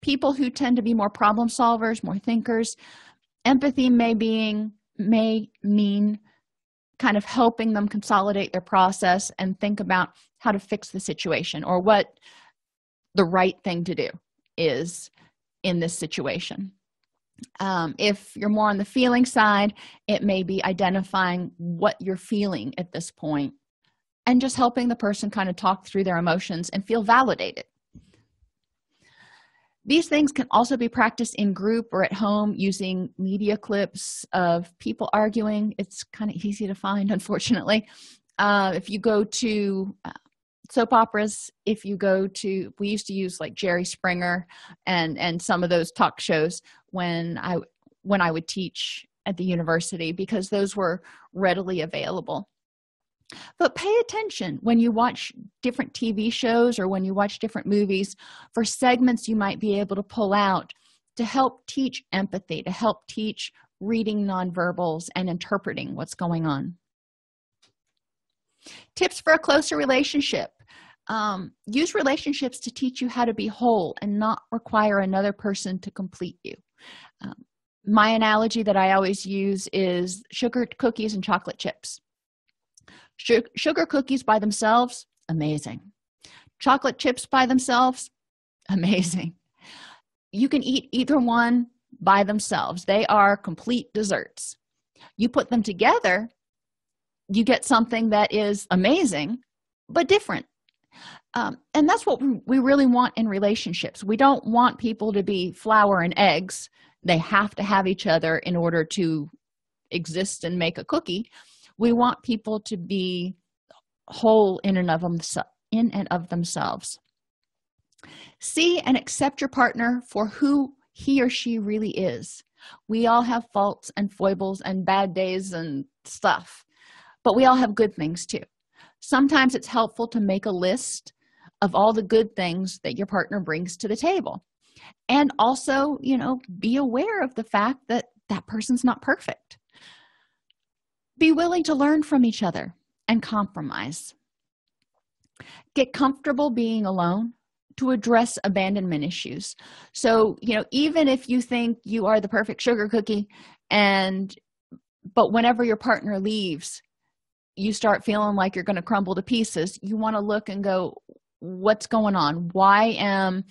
people who tend to be more problem solvers, more thinkers, empathy may being may mean kind of helping them consolidate their process and think about how to fix the situation or what the right thing to do is in this situation. Um, if you're more on the feeling side, it may be identifying what you're feeling at this point and just helping the person kind of talk through their emotions and feel validated. These things can also be practiced in group or at home using media clips of people arguing. It's kind of easy to find, unfortunately. Uh, if you go to uh, soap operas, if you go to, we used to use like Jerry Springer and, and some of those talk shows when I, when I would teach at the university because those were readily available. But pay attention when you watch different T V shows or when you watch different movies for segments you might be able to pull out to help teach empathy, to help teach reading nonverbals and interpreting what's going on. Tips for a closer relationship. Um, use relationships to teach you how to be whole and not require another person to complete you. Um, my analogy that I always use is sugar cookies and chocolate chips. Sugar cookies by themselves, amazing. Chocolate chips by themselves, amazing. You can eat either one by themselves. They are complete desserts. You put them together, you get something that is amazing, but different. Um, and that's what we really want in relationships. We don't want people to be flour and eggs. They have to have each other in order to exist and make a cookie. We want people to be whole in and of themse- in and of themselves. See and accept your partner for who he or she really is. We all have faults and foibles and bad days and stuff, but we all have good things too. Sometimes it's helpful to make a list of all the good things that your partner brings to the table. And also, you know, be aware of the fact that that person's not perfect. Be willing to learn from each other and compromise. Get comfortable being alone to address abandonment issues. So, you know, even if you think you are the perfect sugar cookie, and but whenever your partner leaves, you start feeling like you're going to crumble to pieces, you want to look and go, what's going on? Why am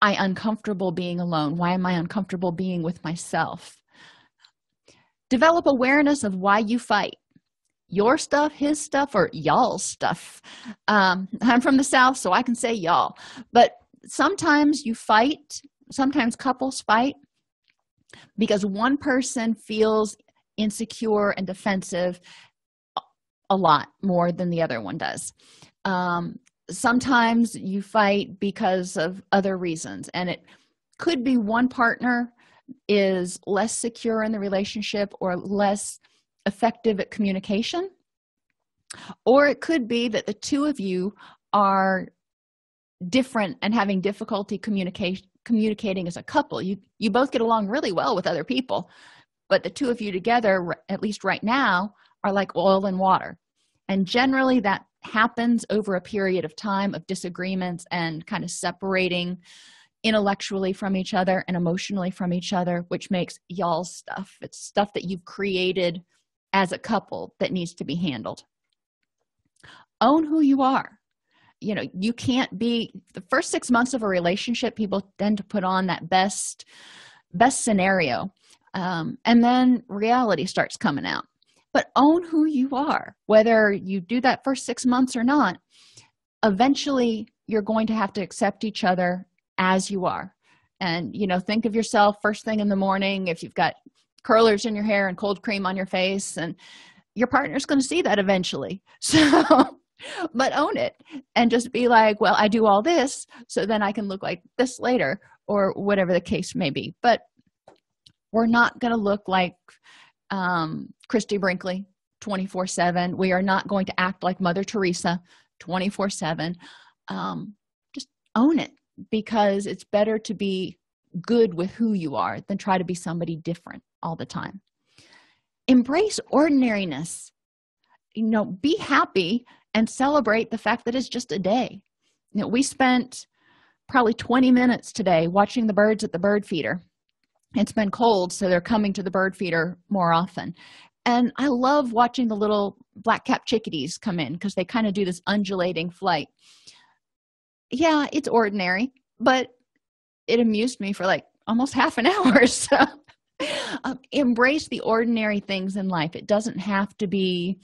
I uncomfortable being alone? Why am I uncomfortable being with myself? Develop awareness of why you fight. Your stuff, his stuff, or y'all's stuff. Um, I'm from the South, so I can say y'all. But sometimes you fight, sometimes couples fight, because one person feels insecure and defensive a lot more than the other one does. Um, sometimes you fight because of other reasons, and it could be one partner is less secure in the relationship or less effective at communication, or it could be that the two of you are different and having difficulty communica- communicating as a couple. You, you both get along really well with other people, but the two of you together, at least right now, are like oil and water. And generally that happens over a period of time of disagreements and kind of separating intellectually from each other and emotionally from each other, which makes y'all's stuff. It's stuff that you've created as a couple that needs to be handled. Own who you are. You know, you can't be, the first six months of a relationship, people tend to put on that best, best scenario. Um, and then reality starts coming out. But own who you are, whether you do that first six months or not, eventually you're going to have to accept each other as you are. And, you know, think of yourself first thing in the morning if you've got curlers in your hair and cold cream on your face, and your partner's going to see that eventually. So, but own it and just be like, well, I do all this, so then I can look like this later, or whatever the case may be. But we're not going to look like um, Christie Brinkley twenty-four seven. We are not going to act like Mother Teresa twenty-four seven. Um, just own it, because it's better to be good with who you are than try to be somebody different all the time. Embrace ordinariness. You know, be happy and celebrate the fact that it's just a day. You know, we spent probably twenty minutes today watching the birds at the bird feeder. It's been cold, so they're coming to the bird feeder more often. And I love watching the little black-capped chickadees come in, because they kind of do this undulating flight. Yeah, it's ordinary, but it amused me for like almost half an hour or so. Um, embrace the ordinary things in life. It doesn't have to be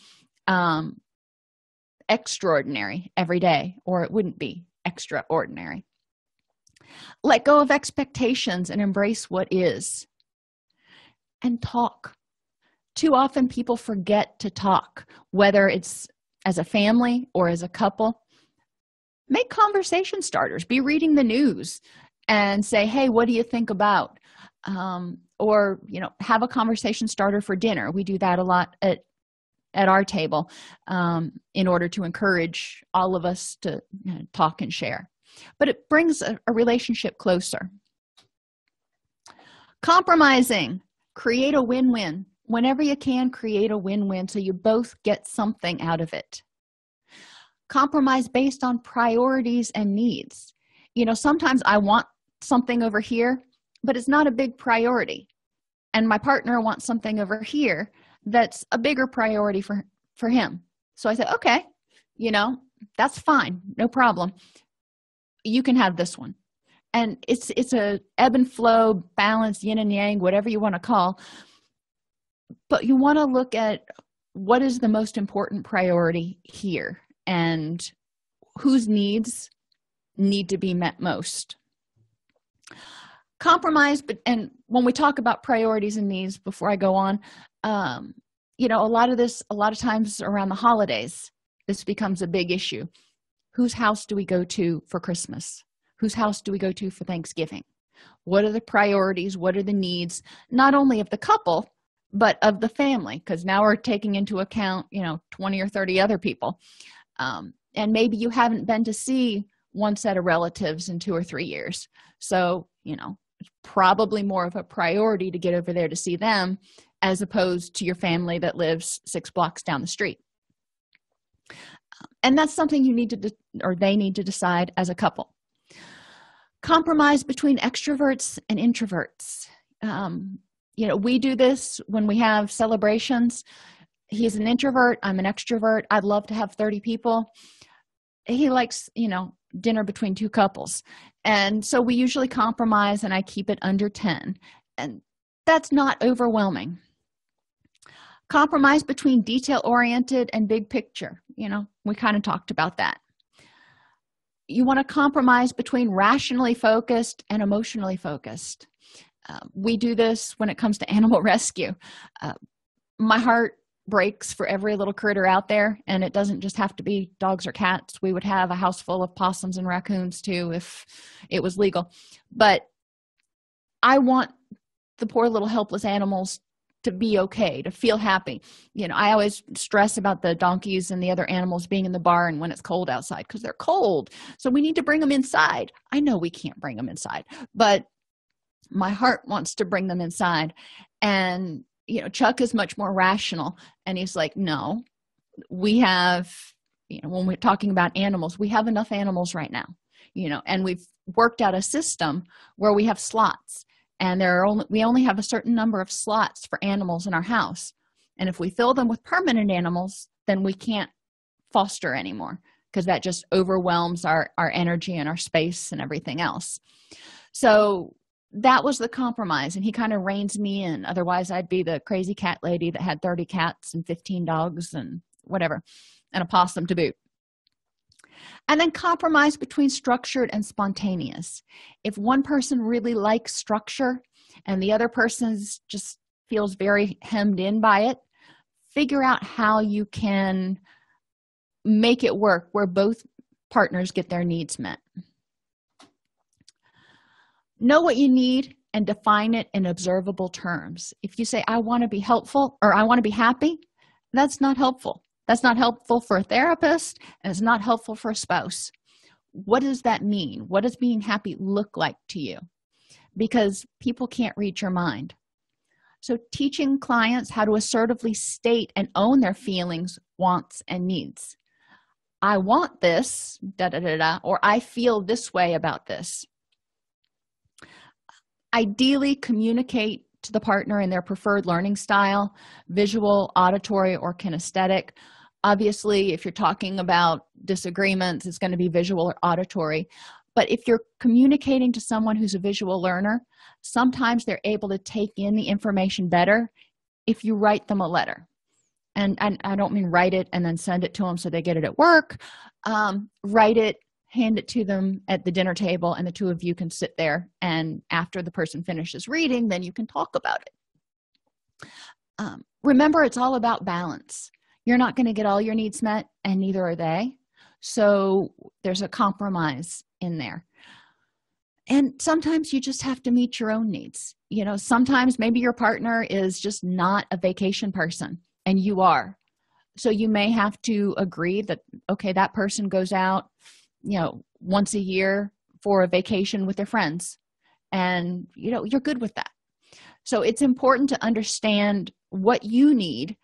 um, extraordinary every day, or it wouldn't be extraordinary. Let go of expectations and embrace what is. And talk. Too often people forget to talk, whether it's as a family or as a couple. Make conversation starters. Be reading the news and say, hey, what do you think about? Um, or, you know, have a conversation starter for dinner. We do that a lot at, at our table um, in order to encourage all of us to, you know, talk and share. But it brings a, a relationship closer. Compromising. Create a win-win. Whenever you can, create a win-win so you both get something out of it. Compromise based on priorities and needs. You know, sometimes I want something over here, but it's not a big priority. And my partner wants something over here that's a bigger priority for, for him. So I say, okay, you know, that's fine. No problem. You can have this one. And it's it's a ebb and flow, balance, yin and yang, whatever you want to call. But you want to look at what is the most important priority here and whose needs need to be met most. Compromise, but and when we talk about priorities and needs, before I go on, um, you know, a lot of this, a lot of times around the holidays, this becomes a big issue. Whose house do we go to for Christmas? Whose house do we go to for Thanksgiving? What are the priorities? What are the needs, not only of the couple, but of the family? Because now we're taking into account, you know, twenty or thirty other people. Um, and maybe you haven't been to see one set of relatives in two or three years. So, you know, it's probably more of a priority to get over there to see them as opposed to your family that lives six blocks down the street. And that's something you need to, de- or they need to decide as a couple. Compromise between extroverts and introverts. Um, you know, we do this when we have celebrations. He's an introvert. I'm an extrovert. I'd love to have thirty people. He likes, you know, dinner between two couples. And so we usually compromise, and I keep it under ten. And that's not overwhelming. Compromise between detail-oriented and big picture. You know, we kind of talked about that. You want to compromise between rationally focused and emotionally focused. Uh, we do this when it comes to animal rescue. Uh, my heart breaks for every little critter out there, and it doesn't just have to be dogs or cats. We would have a house full of possums and raccoons, too, if it was legal. But I want the poor little helpless animals to be okay, to feel happy. You know, I always stress about the donkeys and the other animals being in the barn when it's cold outside, because they're cold. So we need to bring them inside. I know we can't bring them inside, but my heart wants to bring them inside. And, you know, Chuck is much more rational. And he's like, no, we have, you know, when we're talking about animals, we have enough animals right now, you know, and we've worked out a system where we have slots. And there are only, we only have a certain number of slots for animals in our house. And if we fill them with permanent animals, then we can't foster anymore, because that just overwhelms our, our energy and our space and everything else. So that was the compromise. And he kind of reins me in. Otherwise, I'd be the crazy cat lady that had thirty cats and fifteen dogs and whatever, and a possum to boot. And then compromise between structured and spontaneous. If one person really likes structure and the other person just feels very hemmed in by it, figure out how you can make it work where both partners get their needs met. Know what you need and define it in observable terms. If you say, I want to be helpful or I want to be happy, that's not helpful. That's not helpful for a therapist, and it's not helpful for a spouse. What does that mean? What does being happy look like to you? Because people can't read your mind. So teaching clients how to assertively state and own their feelings, wants, and needs. I want this, da-da-da-da, or I feel this way about this. Ideally, communicate to the partner in their preferred learning style, visual, auditory, or kinesthetic. Obviously, if you're talking about disagreements, it's going to be visual or auditory. But if you're communicating to someone who's a visual learner, sometimes they're able to take in the information better if you write them a letter. And, and I don't mean write it and then send it to them so they get it at work. Um, write it, hand it to them at the dinner table, and the two of you can sit there. And after the person finishes reading, then you can talk about it. Um, remember, it's all about balance. You're not going to get all your needs met, and neither are they. So there's a compromise in there. And sometimes you just have to meet your own needs. You know, sometimes maybe your partner is just not a vacation person, and you are. So you may have to agree that, okay, that person goes out, you know, once a year for a vacation with their friends. And, you know, you're good with that. So it's important to understand what you need,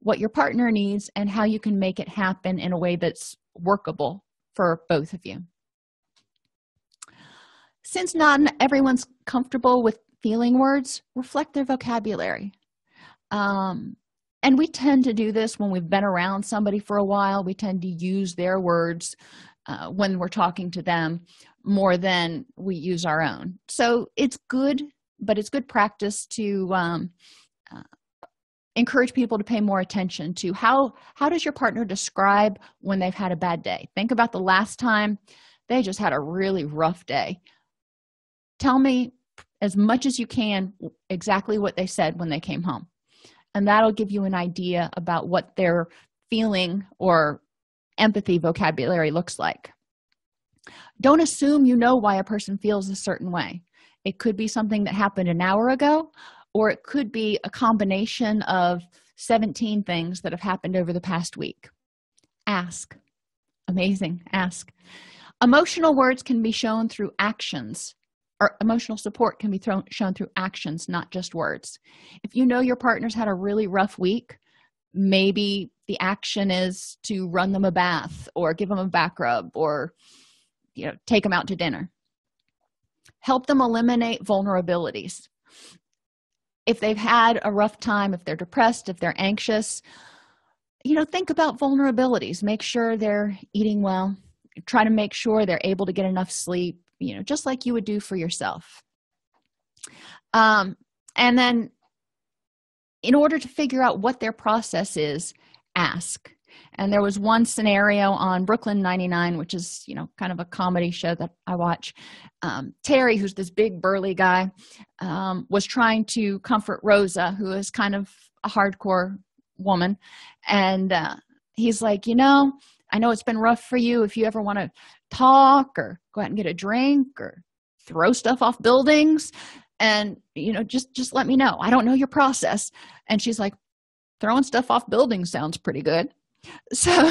what your partner needs, and how you can make it happen in a way that's workable for both of you. Since not everyone's comfortable with feeling words, reflect their vocabulary. Um, and we tend to do this when we've been around somebody for a while. We tend to use their words uh, when we're talking to them more than we use our own. So it's good, but it's good practice to um, uh, encourage people to pay more attention to how, how does your partner describe when they've had a bad day? Think about the last time they just had a really rough day. Tell me as much as you can exactly what they said when they came home. And that'll give you an idea about what their feeling or empathy vocabulary looks like. Don't assume you know why a person feels a certain way. It could be something that happened an hour ago, or it could be a combination of seventeen things that have happened over the past week. Ask. Amazing. Ask. Emotional words can be shown through actions, or emotional support can be thrown, shown through actions, not just words. If you know your partner's had a really rough week, maybe the action is to run them a bath or give them a back rub or, you know, take them out to dinner. Help them eliminate vulnerabilities. If they've had a rough time, if they're depressed, if they're anxious, you know, think about vulnerabilities. Make sure they're eating well. Try to make sure they're able to get enough sleep, you know, just like you would do for yourself. Um, and then in order to figure out what their process is, ask. And there was one scenario on Brooklyn ninety-nine, which is, you know, kind of a comedy show that I watch. Um, Terry, who's this big burly guy, um, was trying to comfort Rosa, who is kind of a hardcore woman. And uh, he's like, you know, I know it's been rough for you. If you ever want to talk or go out and get a drink or throw stuff off buildings and, you know, just, just let me know. I don't know your process. And she's like, throwing stuff off buildings sounds pretty good. So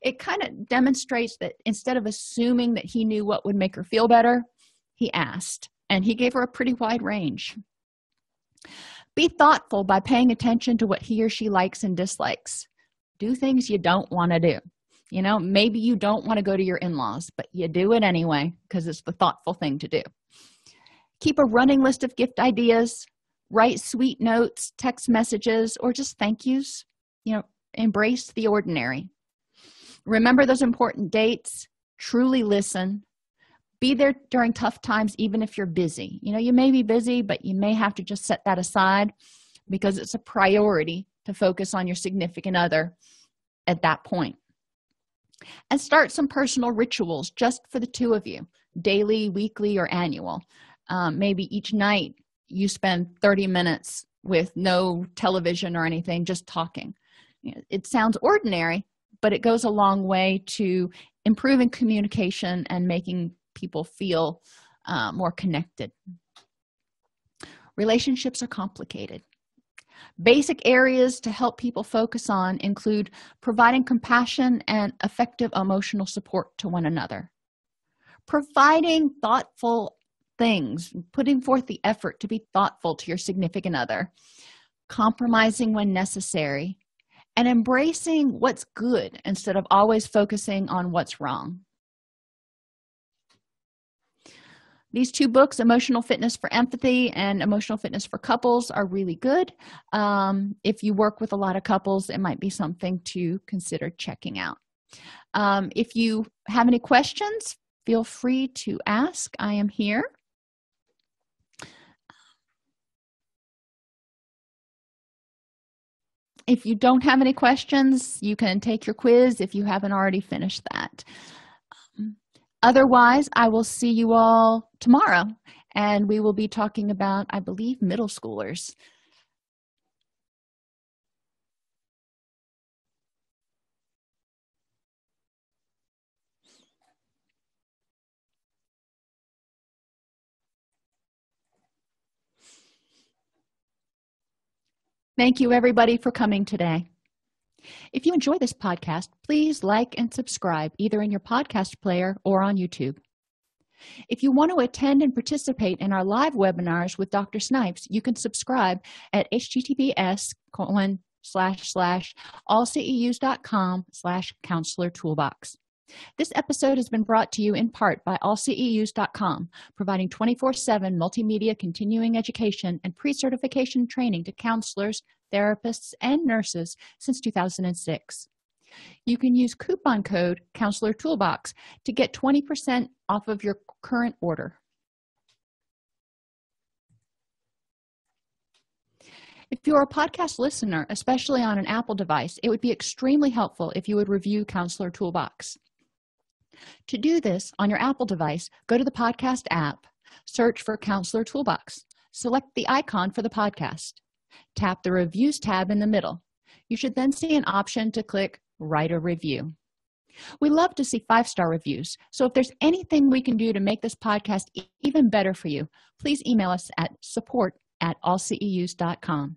it kind of demonstrates that instead of assuming that he knew what would make her feel better, he asked, and he gave her a pretty wide range. Be thoughtful by paying attention to what he or she likes and dislikes. Do things you don't want to do. You know, maybe you don't want to go to your in-laws, but you do it anyway because it's the thoughtful thing to do. Keep a running list of gift ideas, write sweet notes, text messages, or just thank yous. You know, embrace the ordinary. Remember those important dates. Truly listen. Be there during tough times, even if you're busy. You know, you may be busy, but you may have to just set that aside because it's a priority to focus on your significant other at that point. And start some personal rituals just for the two of you, daily, weekly, or annual. Um, maybe each night you spend thirty minutes with no television or anything, just talking. you know, it sounds ordinary, but it goes a long way to improving communication and making people feel uh, more connected. Relationships are complicated. Basic areas to help people focus on include providing compassion and effective emotional support to one another, providing thoughtful things, putting forth the effort to be thoughtful to your significant other, compromising when necessary, and embracing what's good instead of always focusing on what's wrong. These two books, Emotional Fitness for Empathy and Emotional Fitness for Couples, are really good. Um, if you work with a lot of couples, it might be something to consider checking out. Um, if you have any questions, feel free to ask. I am here. If you don't have any questions, you can take your quiz if you haven't already finished that. Um, Otherwise, I will see you all tomorrow, and we will be talking about, I believe, middle schoolers. Thank you, everybody, for coming today. If you enjoy this podcast, please like and subscribe either in your podcast player or on YouTube. If you want to attend and participate in our live webinars with Doctor Snipes, you can subscribe at h t t p s colon slash slash all C E Us dot com slash counselor toolbox. This episode has been brought to you in part by all C E Us dot com, providing twenty-four seven multimedia continuing education and pre-certification training to counselors, therapists, and nurses since two thousand six. You can use coupon code Counselor Toolbox to get twenty percent off of your current order. If you're a podcast listener, especially on an Apple device, it would be extremely helpful if you would review Counselor Toolbox. To do this on your Apple device, go to the podcast app, search for Counselor Toolbox, select the icon for the podcast, tap the Reviews tab in the middle. You should then see an option to click Write a Review. We love to see five-star reviews, so if there's anything we can do to make this podcast even better for you, please email us at support at all C E Us dot com.